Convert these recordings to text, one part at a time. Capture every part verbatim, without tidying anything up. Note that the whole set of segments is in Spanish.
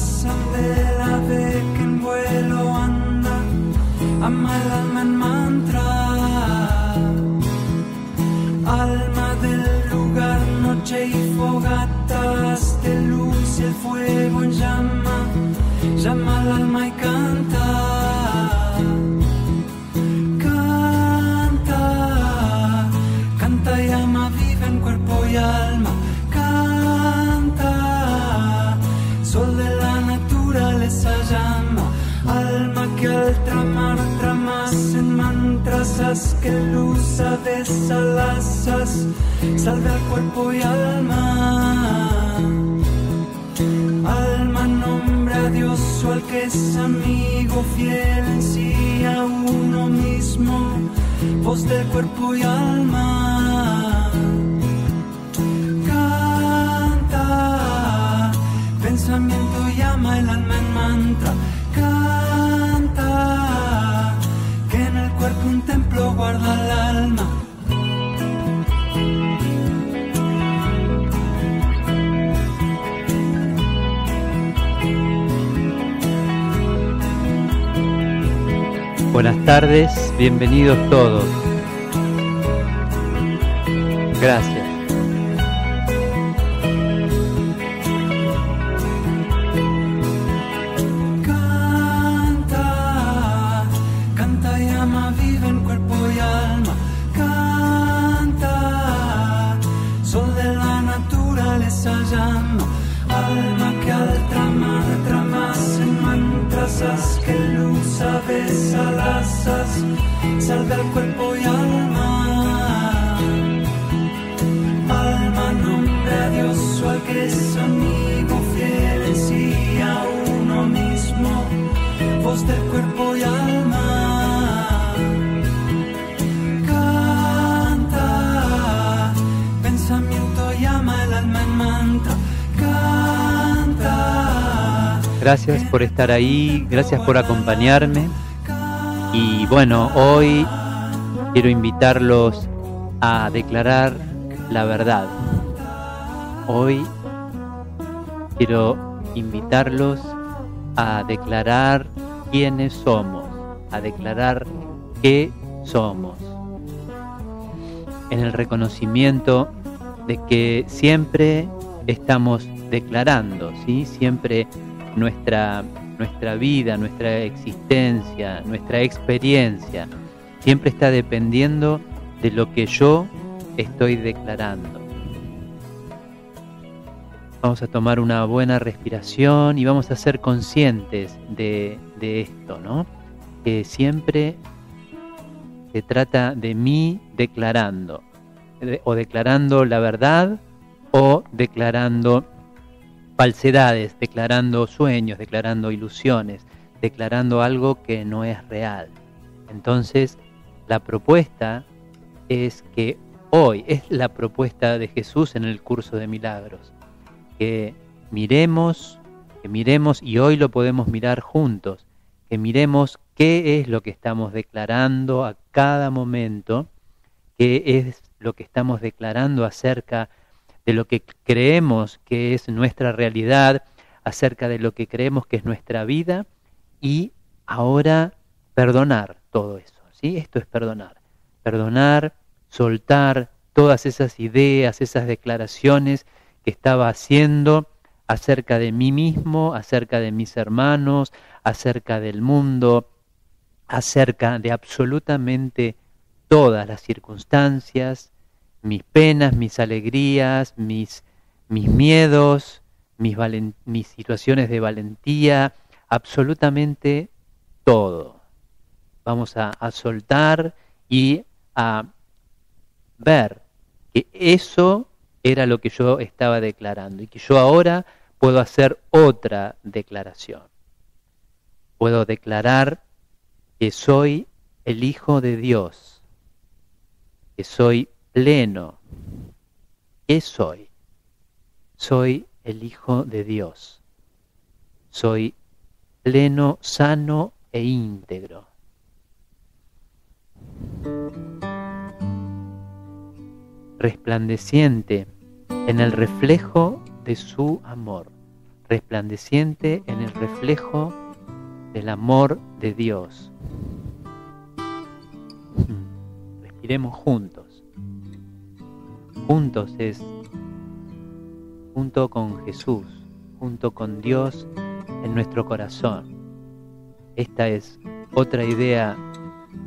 brasa de la ave que en vuelo anda, ama el alma en mantra, alma del lugar, noche y fogatas de luz y el fuego en llama, llama al alma y canta, canta, canta y ama, vive en cuerpo y alma. Llama, alma que al tramar tramas en mantras que luz a desalazas, salve al cuerpo y alma. Alma nombre a Dios o al que es amigo fiel en sí a uno mismo, voz del cuerpo y alma. Canta, pensamiento y ama el alma en mantra, canta, que en el cuerpo un templo guarda el alma. Buenas tardes, bienvenidos todos. Gracias. Que luz a desalazas, salve al cuerpo y alma. Alma nombre a Dios o al que es amigo fiel en sí a uno mismo, voz del cuerpo y alma. Canta, pensamiento llama el alma en mantra, canta. Gracias por estar ahí, gracias por acompañarme. Y bueno, hoy quiero invitarlos a declarar la verdad. Hoy quiero invitarlos a declarar quiénes somos, a declarar qué somos. En el reconocimiento de que siempre estamos declarando, ¿sí? Siempre Nuestra, nuestra vida, nuestra existencia, nuestra experiencia, siempre está dependiendo de lo que yo estoy declarando. Vamos a tomar una buena respiración y vamos a ser conscientes de, de esto, ¿no? Que siempre se trata de mí declarando, o declarando la verdad o declarando falsedades, declarando sueños, declarando ilusiones, declarando algo que no es real. Entonces, la propuesta es que hoy, es la propuesta de Jesús en el curso de milagros, que miremos, que miremos, y hoy lo podemos mirar juntos, que miremos qué es lo que estamos declarando a cada momento, qué es lo que estamos declarando acerca de de lo que creemos que es nuestra realidad, acerca de lo que creemos que es nuestra vida, y ahora perdonar todo eso, ¿sí? Esto es perdonar. Perdonar, soltar todas esas ideas, esas declaraciones que estaba haciendo acerca de mí mismo, acerca de mis hermanos, acerca del mundo, acerca de absolutamente todas las circunstancias, mis penas, mis alegrías, mis, mis miedos, mis, valen, mis situaciones de valentía, absolutamente todo. Vamos a, a soltar y a ver que eso era lo que yo estaba declarando y que yo ahora puedo hacer otra declaración. Puedo declarar que soy el Hijo de Dios, que soy pleno. ¿Qué soy? Soy el Hijo de Dios. Soy pleno, sano e íntegro. Resplandeciente en el reflejo de su amor. resplandeciente en el reflejo del amor de Dios. Respiremos juntos. Juntos es junto con Jesús, junto con Dios en nuestro corazón. Esta es otra idea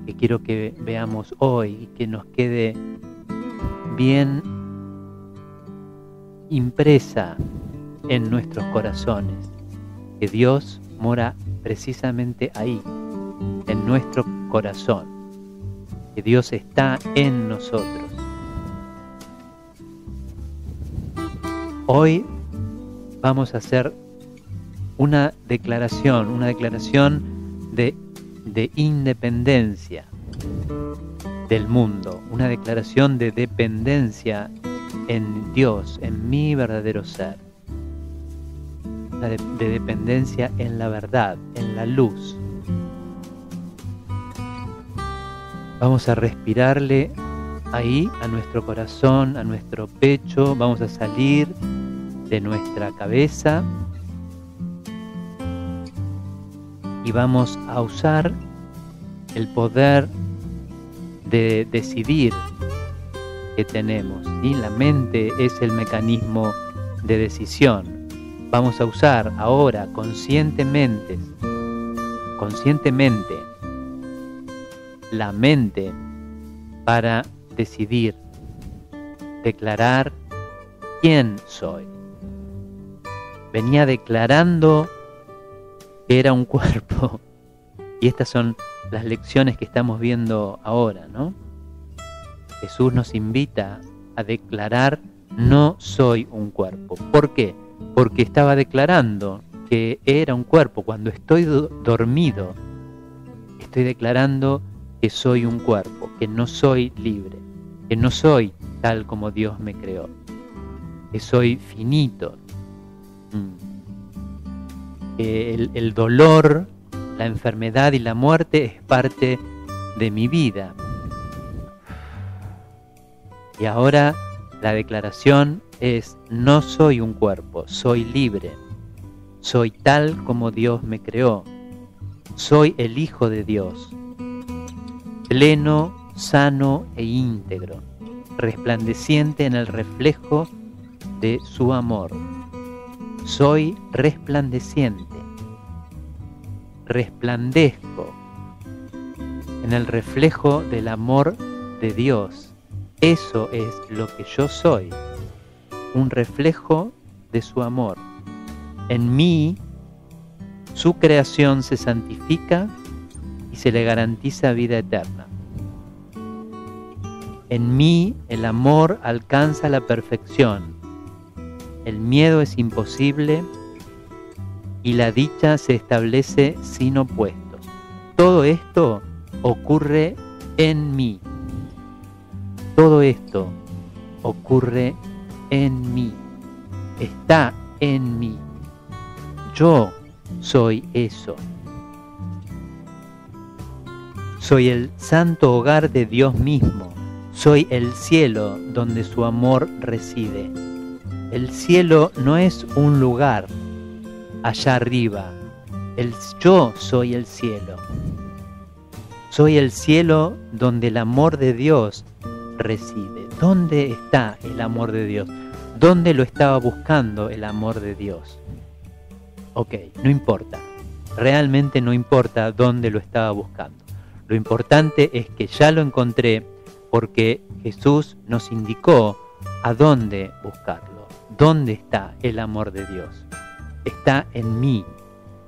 que quiero que veamos hoy y que nos quede bien impresa en nuestros corazones, que Dios mora precisamente ahí, en nuestro corazón, que Dios está en nosotros. Hoy vamos a hacer una declaración, una declaración de, de independencia del mundo, una declaración de dependencia en Dios, en mi verdadero ser, de, de dependencia en la verdad, en la luz. Vamos a respirarle ahí a nuestro corazón, a nuestro pecho. Vamos a salir de nuestra cabeza y vamos a usar el poder de decidir que tenemos, ¿sí? La mente es el mecanismo de decisión. Vamos a usar ahora conscientemente, conscientemente la mente para decidir, declarar quién soy. Venía declarando que era un cuerpo y estas son las lecciones que estamos viendo ahora, ¿no? Jesús nos invita a declarar: no soy un cuerpo. ¿Por qué? Porque estaba declarando que era un cuerpo. Cuando estoy do- dormido, estoy declarando que soy un cuerpo, que no soy libre, que no soy tal como Dios me creó, que soy finito. Mm. El, el dolor, la enfermedad y la muerte es parte de mi vida. Y ahora la declaración es: no soy un cuerpo, soy libre, soy tal como Dios me creó, soy el Hijo de Dios, pleno, sano e íntegro, resplandeciente en el reflejo de su amor. Soy resplandeciente, resplandezco en el reflejo del amor de Dios. Eso es lo que yo soy, un reflejo de su amor. En mí, su creación se santifica y se le garantiza vida eterna. En mí, el amor alcanza la perfección. El miedo es imposible y la dicha se establece sin opuestos. Todo esto ocurre en mí. Todo esto ocurre en mí, está en mí. Yo soy eso. Soy el santo hogar de Dios mismo. Soy el cielo donde su amor reside. El cielo no es un lugar allá arriba. El, yo soy el cielo. Soy el cielo donde el amor de Dios reside. ¿Dónde está el amor de Dios? ¿Dónde lo estaba buscando el amor de Dios? Ok, no importa. Realmente no importa dónde lo estaba buscando. Lo importante es que ya lo encontré, porque Jesús nos indicó a dónde buscarlo. ¿Dónde está el amor de Dios? Está en mí.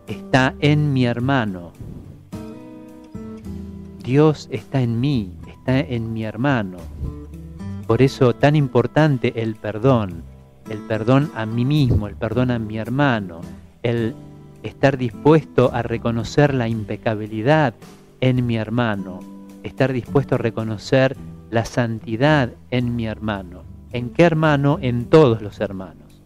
Está en mi hermano. Dios está en mí. Está en mi hermano. Por eso tan importante el perdón, el perdón a mí mismo, el perdón a mi hermano, el estar dispuesto a reconocer la impecabilidad en mi hermano, estar dispuesto a reconocer la santidad en mi hermano. ¿En qué hermano? En todos los hermanos,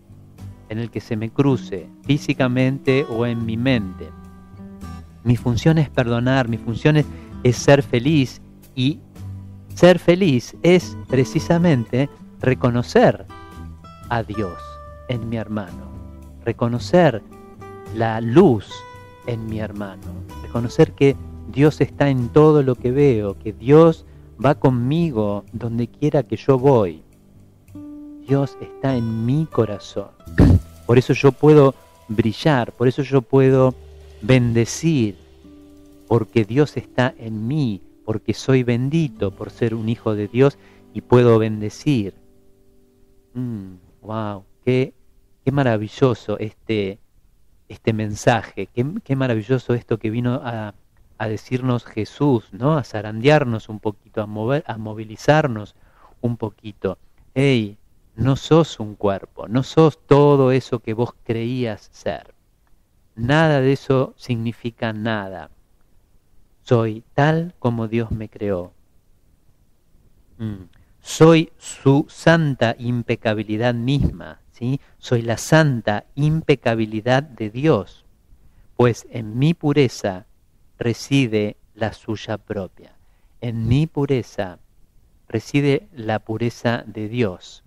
en el que se me cruce, físicamente o en mi mente. Mi función es perdonar, mi función es, es ser feliz y ser feliz es precisamente reconocer a Dios en mi hermano, reconocer la luz en mi hermano, reconocer que Dios está en todo lo que veo, que Dios va conmigo donde quiera que yo voy. Dios está en mi corazón. Por eso yo puedo brillar, por eso yo puedo bendecir, porque Dios está en mí, porque soy bendito por ser un hijo de Dios y puedo bendecir. Mm, wow, qué, qué maravilloso este, este mensaje, qué, qué maravilloso esto que vino a, a decirnos Jesús, ¿no? A zarandearnos un poquito, a mover, a movilizarnos un poquito. Hey, no sos un cuerpo, no sos todo eso que vos creías ser. Nada de eso significa nada. Soy tal como Dios me creó. Mm. Soy su santa impecabilidad misma, ¿sí? Soy la santa impecabilidad de Dios, pues en mi pureza reside la suya propia. En mi pureza reside la pureza de Dios.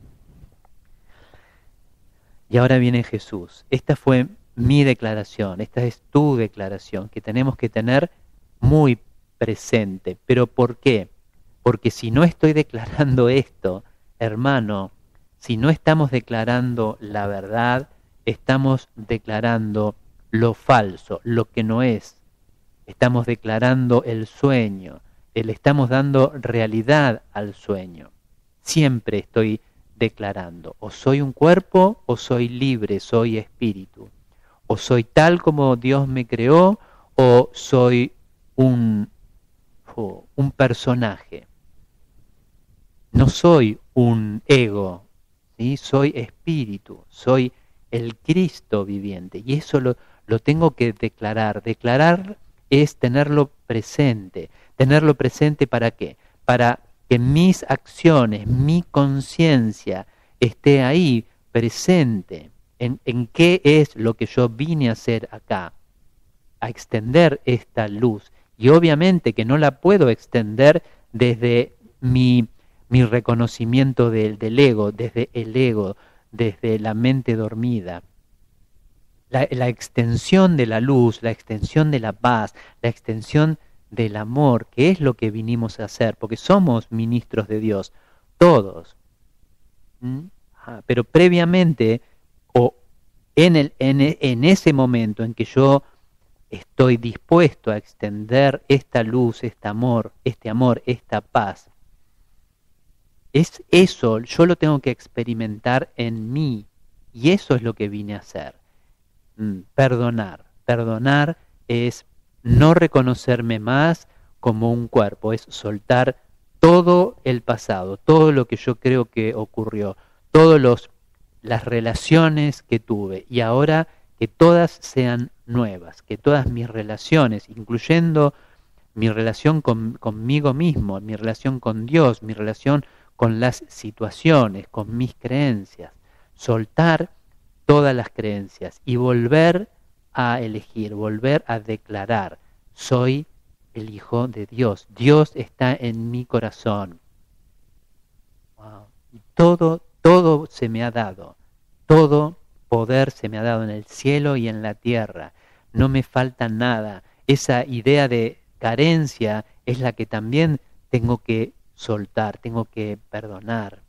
Y ahora viene Jesús. Esta fue mi declaración, esta es tu declaración, que tenemos que tener muy presente. ¿Pero por qué? Porque si no estoy declarando esto, hermano, si no estamos declarando la verdad, estamos declarando lo falso, lo que no es. Estamos declarando el sueño, le estamos dando realidad al sueño. Siempre estoy declarando, o soy un cuerpo o soy libre, soy espíritu. O soy tal como Dios me creó o soy un, oh, un personaje. No soy un ego, ¿sí? Soy espíritu, soy el Cristo viviente. Y eso lo, lo tengo que declarar. Declarar es tenerlo presente. ¿Tenerlo presente para qué? Para que mis acciones, mi conciencia esté ahí presente. En, en qué es lo que yo vine a hacer acá. A extender esta luz. Y obviamente que no la puedo extender desde mi... mi reconocimiento del, del ego, desde el ego, desde la mente dormida. La, la extensión de la luz, la extensión de la paz, la extensión del amor, que es lo que vinimos a hacer, porque somos ministros de Dios, todos. ¿Mm? Ajá, pero previamente, o en, el, en, en ese momento en que yo estoy dispuesto a extender esta luz, este amor, este amor, esta paz, es eso, yo lo tengo que experimentar en mí, y eso es lo que vine a hacer. Mm, perdonar. Perdonar es no reconocerme más como un cuerpo, es soltar todo el pasado, todo lo que yo creo que ocurrió, todas las relaciones que tuve, y ahora que todas sean nuevas, que todas mis relaciones, incluyendo mi relación con, conmigo mismo, mi relación con Dios, mi relación con las situaciones, con mis creencias, soltar todas las creencias y volver a elegir, volver a declarar, soy el hijo de Dios, Dios está en mi corazón. Wow. Y todo, todo se me ha dado, todo poder se me ha dado en el cielo y en la tierra, no me falta nada. Esa idea de carencia es la que también tengo que soltar, tengo que perdonar.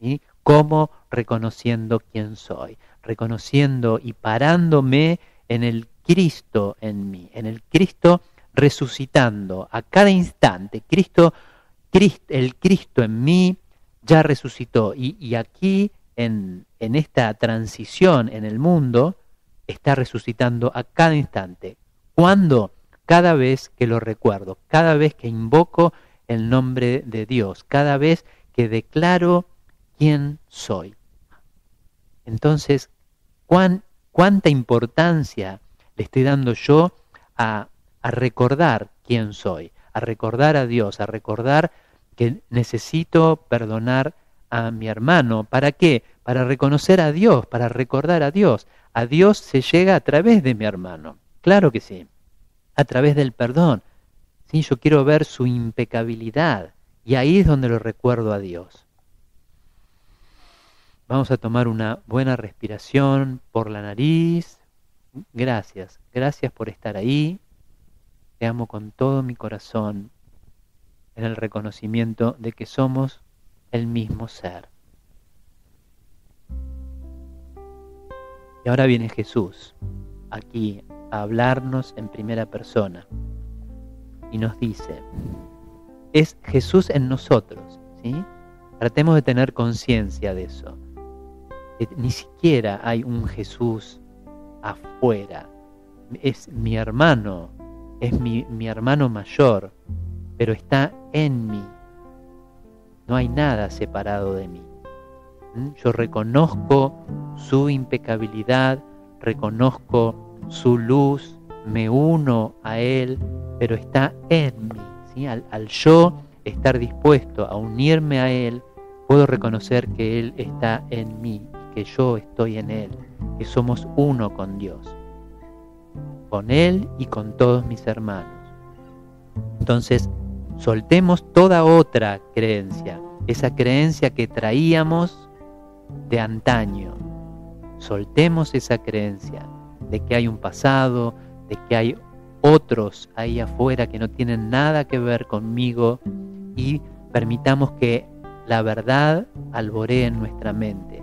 ¿Sí? ¿Cómo? Reconociendo quién soy, reconociendo y parándome en el Cristo en mí, en el Cristo resucitando a cada instante. Cristo, Cristo el Cristo en mí ya resucitó y, y aquí en, en esta transición en el mundo está resucitando a cada instante. ¿Cuándo? Cada vez que lo recuerdo, cada vez que invoco el nombre de Dios, cada vez que declaro quién soy. Entonces, ¿cuán, cuánta importancia le estoy dando yo a, a recordar quién soy, a recordar a Dios, a recordar que necesito perdonar a mi hermano? ¿Para qué? Para reconocer a Dios, para recordar a Dios. A Dios se llega a través de mi hermano, claro que sí, a través del perdón. Sí, yo quiero ver su impecabilidad y ahí es donde lo recuerdo a Dios. Vamos a tomar una buena respiración por la nariz. Gracias, gracias por estar ahí. Te amo con todo mi corazón en el reconocimiento de que somos el mismo ser. Y ahora viene Jesús aquí a hablarnos en primera persona y nos dice, es Jesús en nosotros, ¿sí? Tratemos de tener conciencia de eso. Ni siquiera hay un Jesús afuera. Es mi hermano, es mi, mi hermano mayor, pero está en mí. No hay nada separado de mí. ¿Mm? Yo reconozco su impecabilidad, reconozco su luz, me uno a él, pero está en mí. ¿Sí? Al, al yo estar dispuesto a unirme a él, puedo reconocer que él está en mí, que yo estoy en él, que somos uno con Dios, con él y con todos mis hermanos. Entonces, soltemos toda otra creencia, esa creencia que traíamos de antaño. Soltemos esa creencia de que hay un pasado, de que hay otros ahí afuera que no tienen nada que ver conmigo, y permitamos que la verdad alboree en nuestra mente.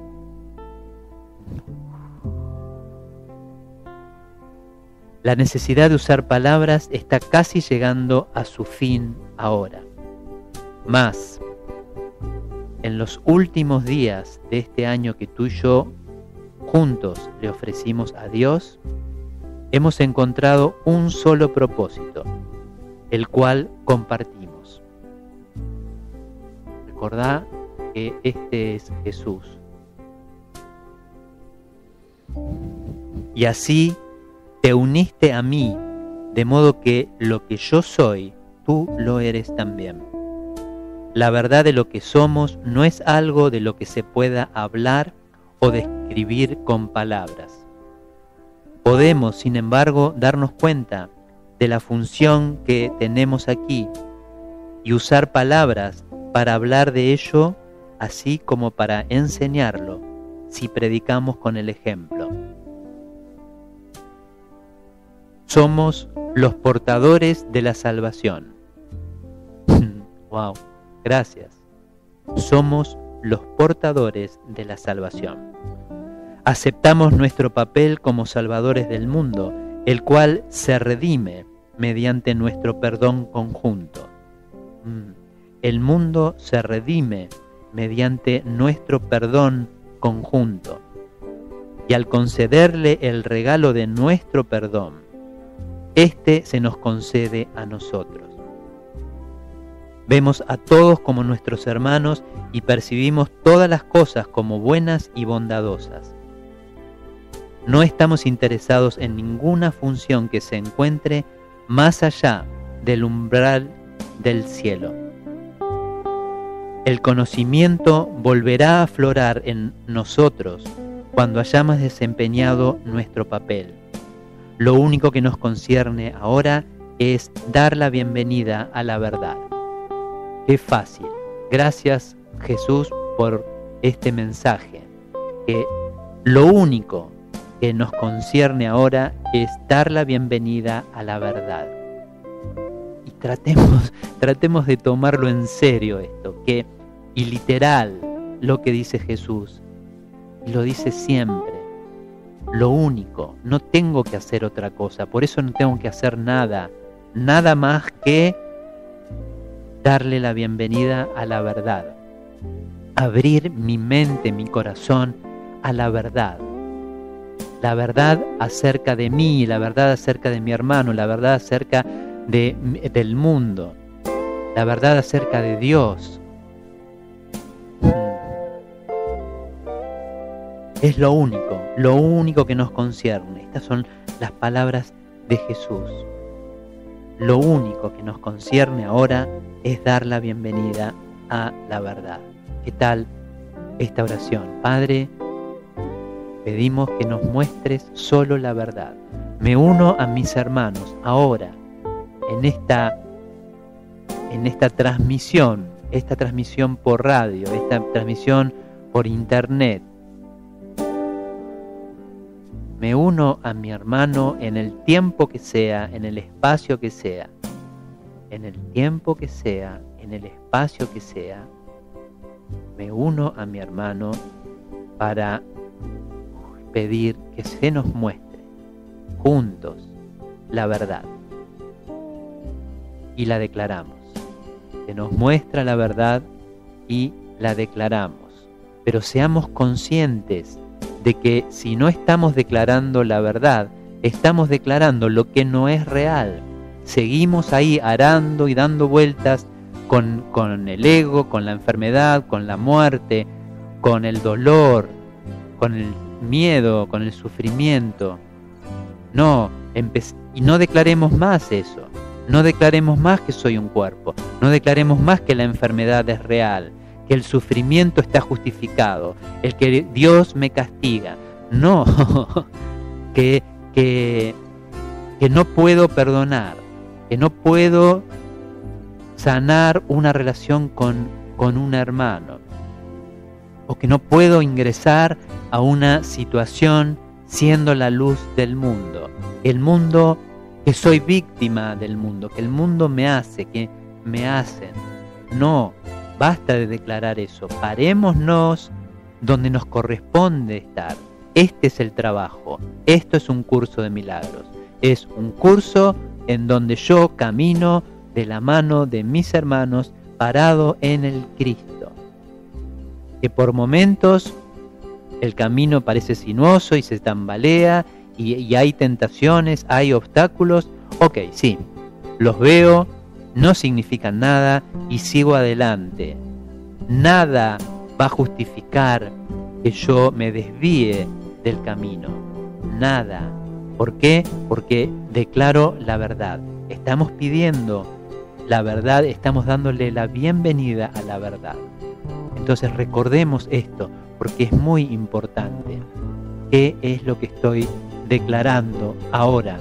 La necesidad de usar palabras está casi llegando a su fin ahora. Más, en los últimos días de este año que tú y yo juntos le ofrecimos a Dios, hemos encontrado un solo propósito, el cual compartimos. Recordá que este es Jesús. Y así te uniste a mí, de modo que lo que yo soy, tú lo eres también. La verdad de lo que somos no es algo de lo que se pueda hablar o describir con palabras. Podemos, sin embargo, darnos cuenta de la función que tenemos aquí y usar palabras para hablar de ello, así como para enseñarlo, si predicamos con el ejemplo. Somos los portadores de la salvación. Wow, gracias. Somos los portadores de la salvación. Aceptamos nuestro papel como salvadores del mundo, el cual se redime mediante nuestro perdón conjunto. El mundo se redime mediante nuestro perdón conjunto. Y al concederle el regalo de nuestro perdón, este se nos concede a nosotros. Vemos a todos como nuestros hermanos y percibimos todas las cosas como buenas y bondadosas. No estamos interesados en ninguna función que se encuentre más allá del umbral del cielo. El conocimiento volverá a aflorar en nosotros cuando hayamos desempeñado nuestro papel. Lo único que nos concierne ahora es dar la bienvenida a la verdad. Qué fácil. Gracias, Jesús, por este mensaje. Que lo único que nos concierne ahora es dar la bienvenida a la verdad. Y tratemos, tratemos de tomarlo en serio esto, que, y literal lo que dice Jesús, y lo dice siempre. Lo único, no tengo que hacer otra cosa, por eso no tengo que hacer nada, nada más que darle la bienvenida a la verdad, abrir mi mente, mi corazón a la verdad, la verdad acerca de mí, la verdad acerca de mi hermano, la verdad acerca de, del mundo, la verdad acerca de Dios. Es lo único, lo único que nos concierne. Estas son las palabras de Jesús. Lo único que nos concierne ahora es dar la bienvenida a la verdad. ¿Qué tal esta oración? Padre, pedimos que nos muestres solo la verdad. Me uno a mis hermanos ahora, en esta, en esta transmisión, esta transmisión por radio, esta transmisión por internet, me uno a mi hermano en el tiempo que sea, en el espacio que sea, en el tiempo que sea, en el espacio que sea, me uno a mi hermano para pedir que se nos muestre juntos la verdad. Y la declaramos. Se nos muestra la verdad y la declaramos. Pero seamos conscientes de que si no estamos declarando la verdad, estamos declarando lo que no es real. Seguimos ahí arando y dando vueltas con, con el ego, con la enfermedad, con la muerte, con el dolor, con el miedo, con el sufrimiento. No, empe- y no declaremos más eso. No declaremos más que soy un cuerpo, no declaremos más que la enfermedad es real, que el sufrimiento está justificado, el que Dios me castiga. No, que, que, que no puedo perdonar, que no puedo sanar una relación con, con un hermano, o que no puedo ingresar a una situación siendo la luz del mundo. El mundo, que soy víctima del mundo, que el mundo me hace, que me hacen. No, basta de declarar eso. Parémonos donde nos corresponde estar. Este es el trabajo. Esto es un curso de milagros. Es un curso en donde yo camino de la mano de mis hermanos, parado en el Cristo. Que por momentos el camino parece sinuoso y se tambalea, Y, y hay tentaciones, hay obstáculos. Ok, sí, los veo, no significan nada y sigo adelante. Nada va a justificar que yo me desvíe del camino. Nada. ¿Por qué? Porque declaro la verdad. Estamos pidiendo la verdad, estamos dándole la bienvenida a la verdad. Entonces recordemos esto, porque es muy importante. ¿Qué es lo que estoy declarando ahora?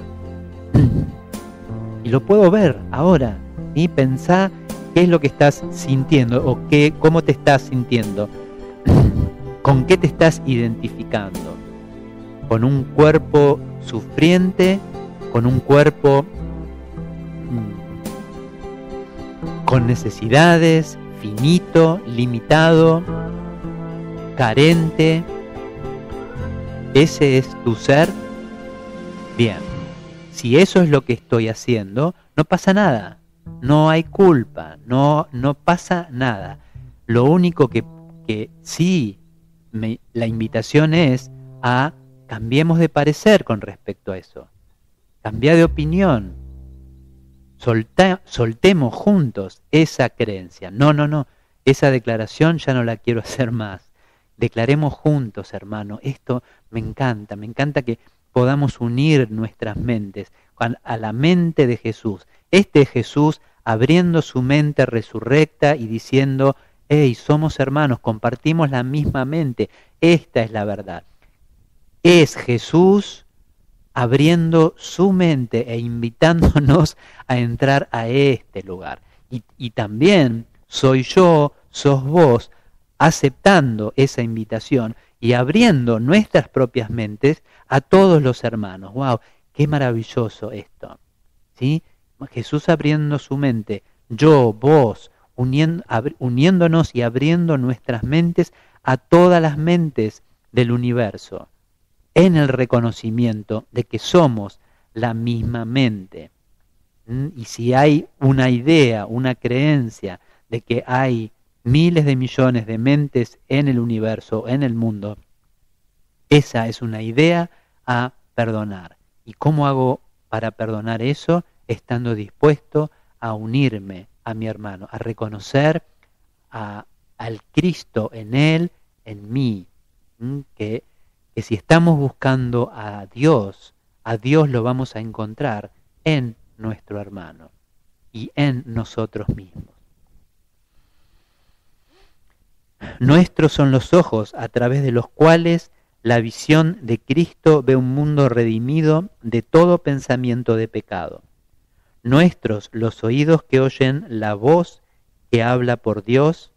Y lo puedo ver ahora. Y pensá qué es lo que estás sintiendo o qué, cómo te estás sintiendo. ¿Con qué te estás identificando? ¿Con un cuerpo sufriente? ¿Con un cuerpo con necesidades? ¿Finito? ¿Limitado? ¿Carente? ¿Ese es tu ser? Bien, si eso es lo que estoy haciendo, no pasa nada, no hay culpa, no, no pasa nada. Lo único que, que sí, me, la invitación es a cambiemos de parecer con respecto a eso. Cambia de opinión, Solta, soltemos juntos esa creencia. No, no, no, esa declaración ya no la quiero hacer más. Declaremos juntos, hermano, esto me encanta, me encanta que podamos unir nuestras mentes a la mente de Jesús. Este es Jesús abriendo su mente resurrecta y diciendo, hey, somos hermanos, compartimos la misma mente, esta es la verdad. Es Jesús abriendo su mente e invitándonos a entrar a este lugar. Y, y también soy yo, sos vos, aceptando esa invitación y abriendo nuestras propias mentes a todos los hermanos. ¡Wow! ¡Qué maravilloso esto! ¿Sí? Jesús abriendo su mente, yo, vos, uniendo, abri- uniéndonos y abriendo nuestras mentes a todas las mentes del universo, en el reconocimiento de que somos la misma mente. ¿Mm? Y si hay una idea, una creencia de que hay miles de millones de mentes en el universo, en el mundo, esa es una idea a perdonar. ¿Y cómo hago para perdonar eso? Estando dispuesto a unirme a mi hermano, a reconocer a, al Cristo en él, en mí. Que, que si estamos buscando a Dios, a Dios lo vamos a encontrar en nuestro hermano y en nosotros mismos. Nuestros son los ojos a través de los cuales la visión de Cristo ve un mundo redimido de todo pensamiento de pecado. Nuestros los oídos que oyen la voz que habla por Dios,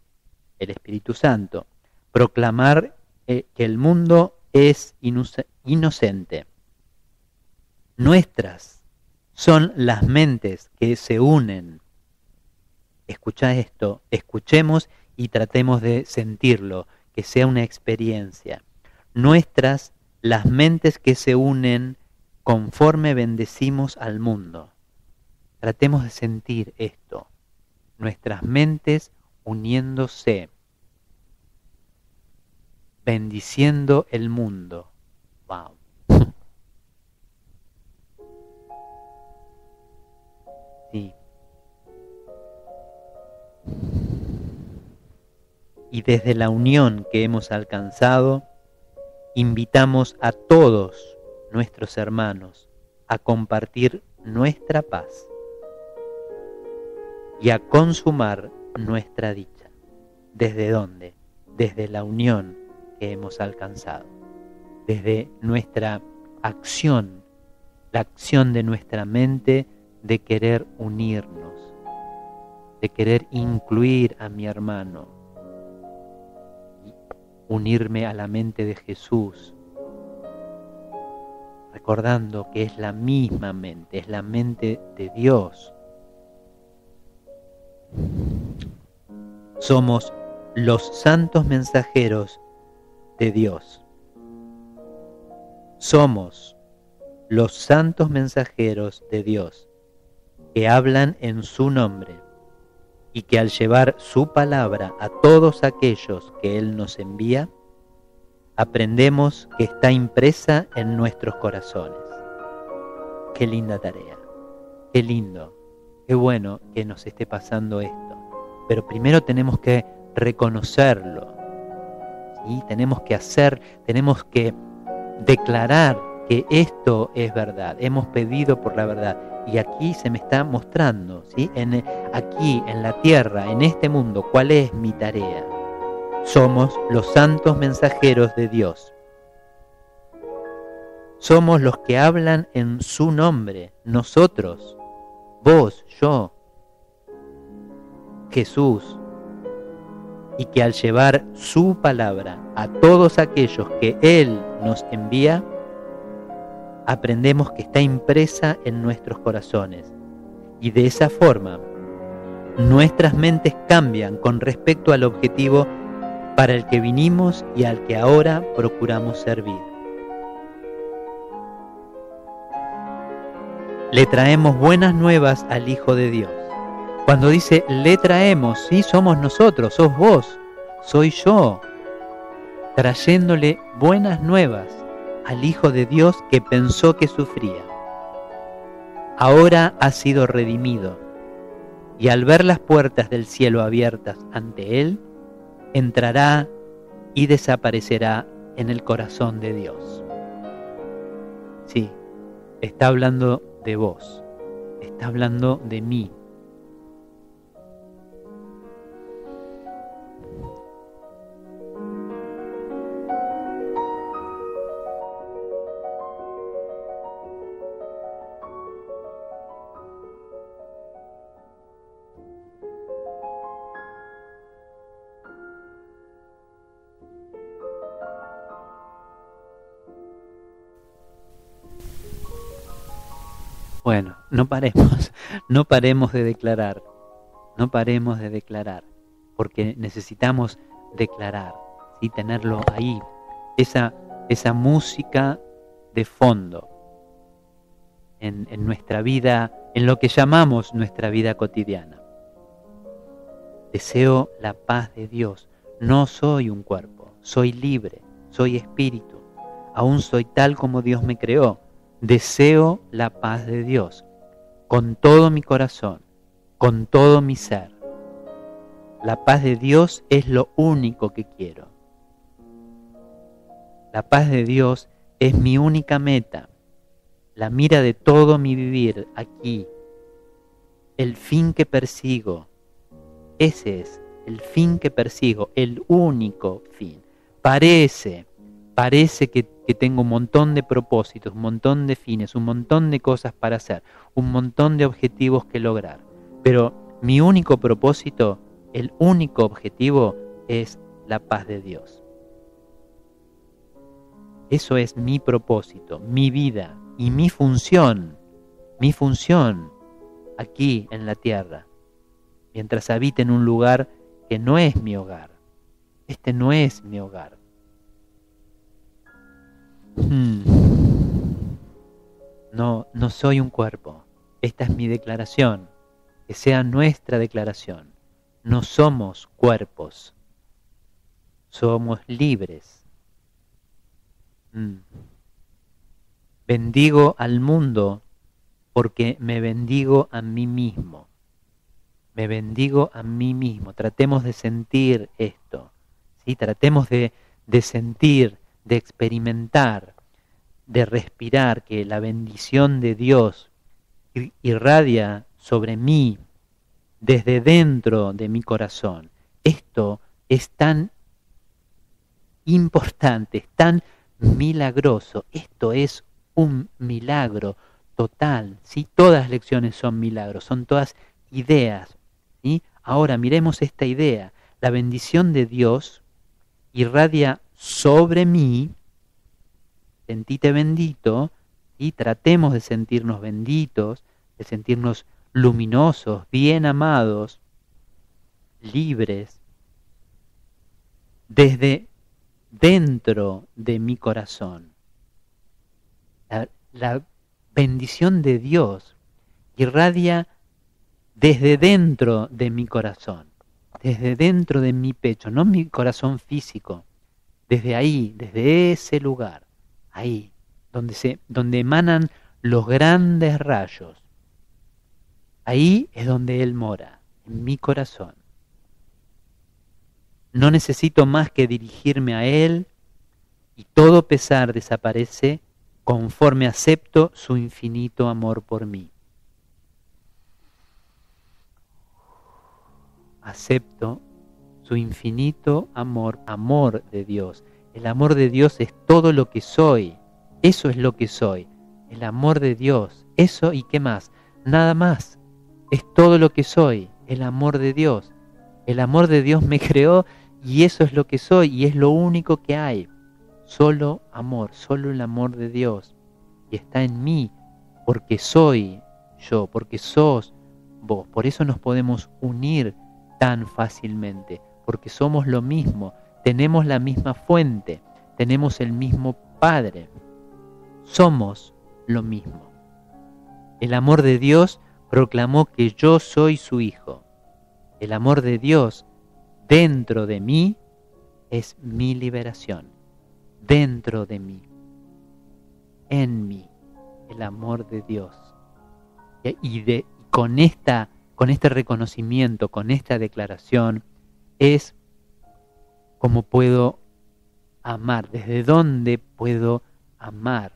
el Espíritu Santo, proclamar eh, que el mundo es inocente, nuestras son las mentes que se unen. Escucha esto, escuchemos y tratemos de sentirlo, que sea una experiencia. Nuestras, las mentes que se unen conforme bendecimos al mundo. Tratemos de sentir esto, nuestras mentes uniéndose, bendiciendo el mundo. Wow. Sí. Y desde la unión que hemos alcanzado, invitamos a todos nuestros hermanos a compartir nuestra paz y a consumar nuestra dicha. ¿Desde dónde? Desde la unión que hemos alcanzado, desde nuestra acción, la acción de nuestra mente de querer unirnos, de querer incluir a mi hermano, unirme a la mente de Jesús, recordando que es la misma mente, es la mente de Dios. Somos los santos mensajeros de Dios. Somos los santos mensajeros de Dios que hablan en su nombre y que al llevar su palabra a todos aquellos que Él nos envía, aprendemos que está impresa en nuestros corazones. Qué linda tarea, qué lindo, qué bueno que nos esté pasando esto. Pero primero tenemos que reconocerlo. Y tenemos que hacer, tenemos que declarar que esto es verdad. Hemos pedido por la verdad y aquí se me está mostrando, ¿sí? En, aquí, en la tierra, en este mundo, ¿cuál es mi tarea? Somos los santos mensajeros de Dios. Somos los que hablan en su nombre, nosotros, vos, yo, Jesús. Y que al llevar su palabra a todos aquellos que Él nos envía, aprendemos que está impresa en nuestros corazones. Y de esa forma, nuestras mentes cambian con respecto al objetivo para el que vinimos y al que ahora procuramos servir. Le traemos buenas nuevas al Hijo de Dios. Cuando dice, le traemos, sí, somos nosotros, sos vos, soy yo, trayéndole buenas nuevas al Hijo de Dios que pensó que sufría. Ahora ha sido redimido, y al ver las puertas del cielo abiertas ante Él, entrará y desaparecerá en el corazón de Dios. Sí, está hablando de vos, está hablando de mí. Bueno, no paremos, no paremos de declarar, no paremos de declarar, porque necesitamos declarar, ¿sí? Tenerlo ahí, esa, esa música de fondo en, en nuestra vida, en lo que llamamos nuestra vida cotidiana. Deseo la paz de Dios, no soy un cuerpo, soy libre, soy espíritu, aún soy tal como Dios me creó. Deseo la paz de Dios, con todo mi corazón, con todo mi ser. La paz de Dios es lo único que quiero. La paz de Dios es mi única meta, la mira de todo mi vivir aquí, el fin que persigo. Ese es el fin que persigo, el único fin. Parece, parece que que tengo un montón de propósitos, un montón de fines, un montón de cosas para hacer, un montón de objetivos que lograr. Pero mi único propósito, el único objetivo es la paz de Dios. Eso es mi propósito, mi vida, y mi función, mi función aquí en la tierra, mientras habite en un lugar que no es mi hogar. Este no es mi hogar. Hmm. No, no soy un cuerpo. Esta es mi declaración. Que sea nuestra declaración. No somos cuerpos. Somos libres. Hmm. Bendigo al mundo porque me bendigo a mí mismo. Me bendigo a mí mismo. Tratemos de sentir esto, ¿sí? Tratemos de, de sentir, de experimentar, de respirar que la bendición de Dios irradia sobre mí desde dentro de mi corazón. Esto es tan importante, es tan milagroso. Esto es un milagro total, ¿sí? Todas las lecciones son milagros, son todas ideas, ¿sí? Ahora miremos esta idea. La bendición de Dios irradia sobre mí, sentíte bendito, y ¿sí? Tratemos de sentirnos benditos, de sentirnos luminosos, bien amados, libres, desde dentro de mi corazón. La, la bendición de Dios irradia desde dentro de mi corazón, desde dentro de mi pecho, no mi corazón físico, desde ahí, desde ese lugar, ahí, donde, se, donde emanan los grandes rayos. Ahí es donde Él mora, en mi corazón. No necesito más que dirigirme a Él y todo pesar desaparece conforme acepto su infinito amor por mí. Acepto su infinito amor, amor de Dios. El amor de Dios es todo lo que soy, eso es lo que soy. El amor de Dios, eso y qué más, nada más. Es todo lo que soy, el amor de Dios. El amor de Dios me creó y eso es lo que soy y es lo único que hay. Solo amor, solo el amor de Dios. Y está en mí, porque soy yo, porque sos vos. Por eso nos podemos unir tan fácilmente, porque somos lo mismo, tenemos la misma fuente, tenemos el mismo Padre. Somos lo mismo. El amor de Dios proclamó que yo soy su Hijo. El amor de Dios dentro de mí es mi liberación. Dentro de mí, en mí, el amor de Dios. Y de, con, esta, con este reconocimiento, con esta declaración, es como puedo amar, desde dónde puedo amar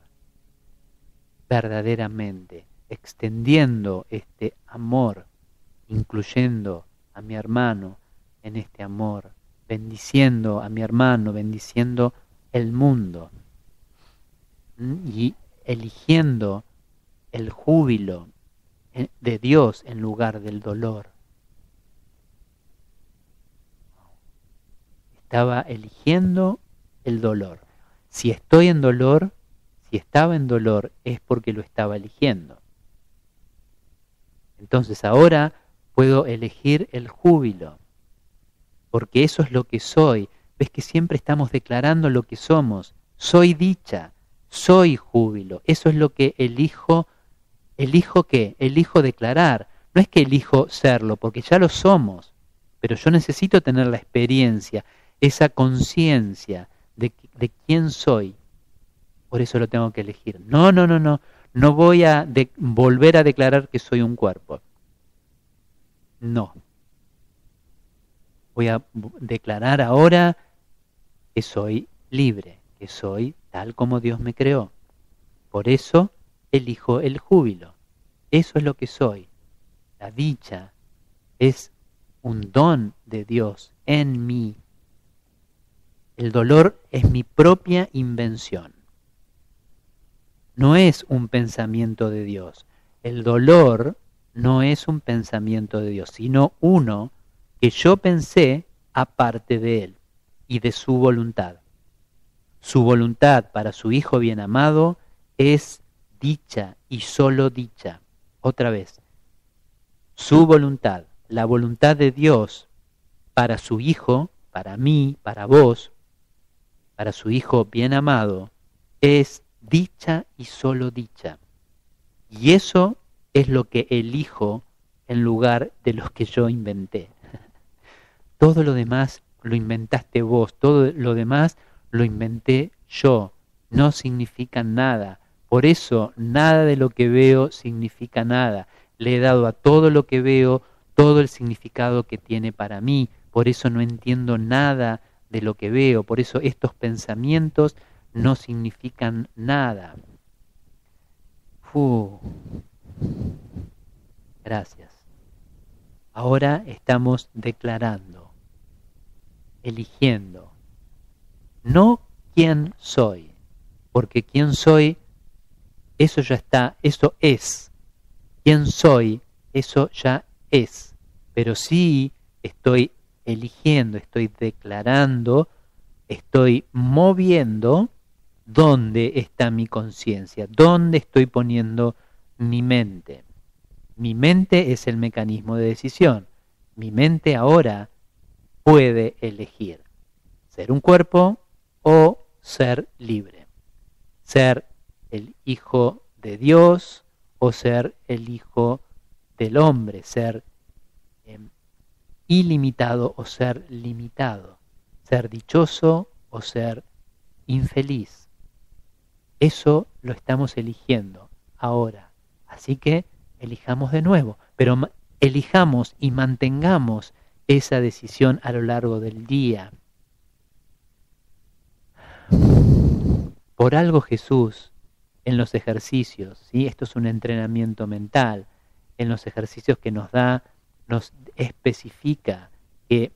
verdaderamente, extendiendo este amor, incluyendo a mi hermano en este amor, bendiciendo a mi hermano, bendiciendo el mundo y eligiendo el júbilo de Dios en lugar del dolor. Estaba eligiendo el dolor. Si estoy en dolor, si estaba en dolor, es porque lo estaba eligiendo. Entonces ahora puedo elegir el júbilo, porque eso es lo que soy. Ves que siempre estamos declarando lo que somos. Soy dicha, soy júbilo. Eso es lo que elijo. ¿Elijo qué? Elijo declarar. No es que elijo serlo, porque ya lo somos. Pero yo necesito tener la experiencia, esa conciencia de, de quién soy. Por eso lo tengo que elegir. No, no, no, no. No voy a de, volver a declarar que soy un cuerpo. No. Voy a declarar ahora que soy libre, que soy tal como Dios me creó. Por eso elijo el júbilo. Eso es lo que soy. La dicha es un don de Dios en mí. El dolor es mi propia invención. No es un pensamiento de Dios. El dolor no es un pensamiento de Dios, sino uno que yo pensé aparte de Él y de su voluntad. Su voluntad para su Hijo bien amado es dicha y solo dicha. Otra vez, su voluntad, la voluntad de Dios para su Hijo, para mí, para vos, para su Hijo bien amado, es dicha y solo dicha. Y eso es lo que elijo en lugar de los que yo inventé. Todo lo demás lo inventaste vos, todo lo demás lo inventé yo. No significan nada. Por eso nada de lo que veo significa nada. Le he dado a todo lo que veo todo el significado que tiene para mí. Por eso no entiendo nada de lo que veo. Por eso estos pensamientos no significan nada. Uf. Gracias. Ahora estamos declarando, eligiendo, no quién soy, porque quién soy, eso ya está, eso es. Quién soy, eso ya es. Pero sí estoy eligiendo, estoy declarando, estoy moviendo dónde está mi conciencia, dónde estoy poniendo mi mente. Mi mente es el mecanismo de decisión. Mi mente ahora puede elegir ser un cuerpo o ser libre. Ser el hijo de Dios o ser el hijo del hombre. Ser eh, ilimitado o ser limitado. Ser dichoso o ser infeliz. Eso lo estamos eligiendo ahora. Así que elijamos de nuevo, pero elijamos y mantengamos esa decisión a lo largo del día. Por algo Jesús, en los ejercicios, ¿sí? Esto es un entrenamiento mental, en los ejercicios que nos da, nos especifica que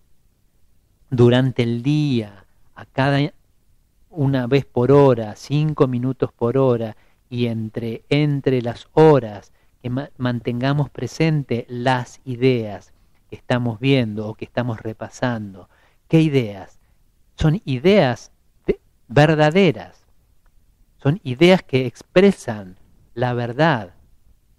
durante el día, a cada una vez por hora, cinco minutos por hora, y entre, entre las horas, que mantengamos presente las ideas que estamos viendo o que estamos repasando. ¿Qué ideas? Son ideas de, verdaderas. Son ideas que expresan la verdad.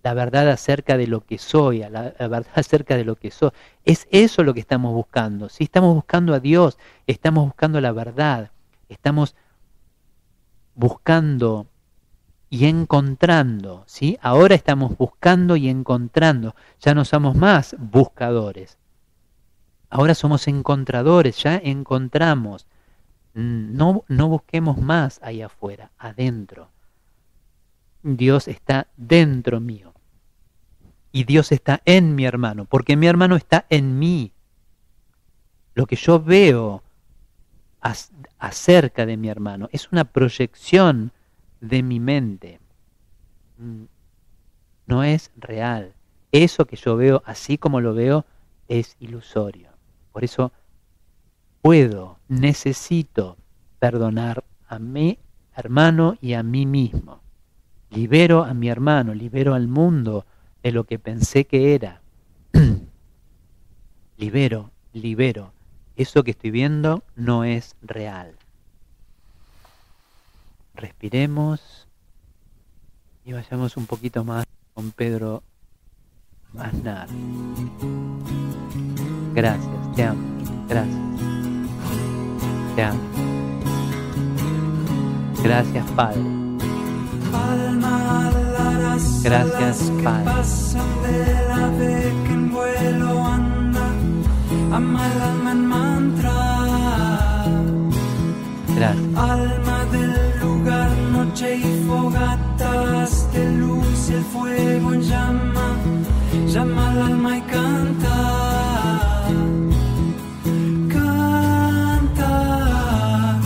La verdad acerca de lo que soy, la, la verdad acerca de lo que soy. Es eso lo que estamos buscando. Si estamos buscando a Dios, estamos buscando la verdad. Estamos buscando y encontrando, ¿sí? Ahora estamos buscando y encontrando. Ya no somos más buscadores. Ahora somos encontradores, ya encontramos. No, no busquemos más allá afuera, adentro. Dios está dentro mío. Y Dios está en mi hermano, porque mi hermano está en mí. Lo que yo veo as- acerca de mi hermano es una proyección de mi mente, no es real. Eso que yo veo, así como lo veo, es ilusorio. Por eso puedo, necesito perdonar a mi hermano y a mí mismo. Libero a mi hermano, libero al mundo de lo que pensé que era. libero, libero. Eso que estoy viendo no es real. Respiremos y vayamos un poquito más con Pedro Aznar. Gracias, te amo, gracias, te amo. Gracias, Padre. Gracias, Padre. Gracias. Noche y fogatas de luz, el fuego en llama, llama al alma y canta, canta,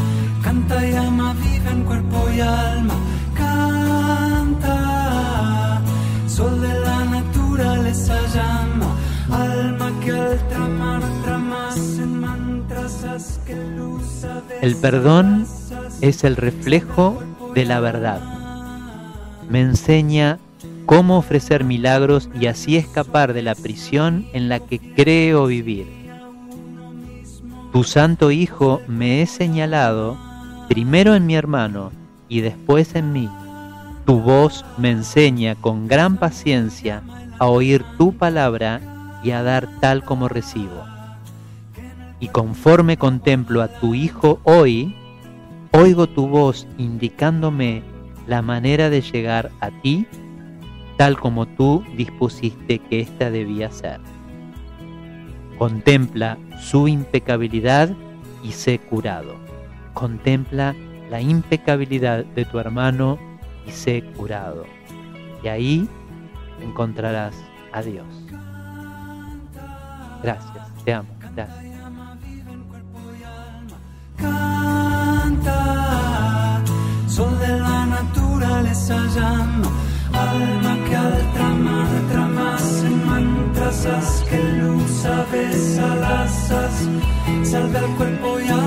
canta y ama, vive en cuerpo y alma, canta, sol de la naturaleza llama, alma que al tramar tramas en mantras, haz que luz sabe. El perdón es el reflejo de la verdad. Me enseña cómo ofrecer milagros y así escapar de la prisión en la que creo vivir. Tu santo Hijo me he señalado primero en mi hermano y después en mí Tu voz me enseña con gran paciencia a oír tu palabra y a dar tal como recibo. Y conforme contemplo a tu Hijo hoy, oigo tu voz indicándome la manera de llegar a ti, tal como tú dispusiste que ésta debía ser. Contempla su impecabilidad y sé curado. Contempla la impecabilidad de tu hermano y sé curado. Y ahí encontrarás a Dios. Gracias, te amo, gracias. Canta, sol de la naturaleza llama, alma que al tramar tramas en mantras haz que luz aves alasas, salve al cuerpo y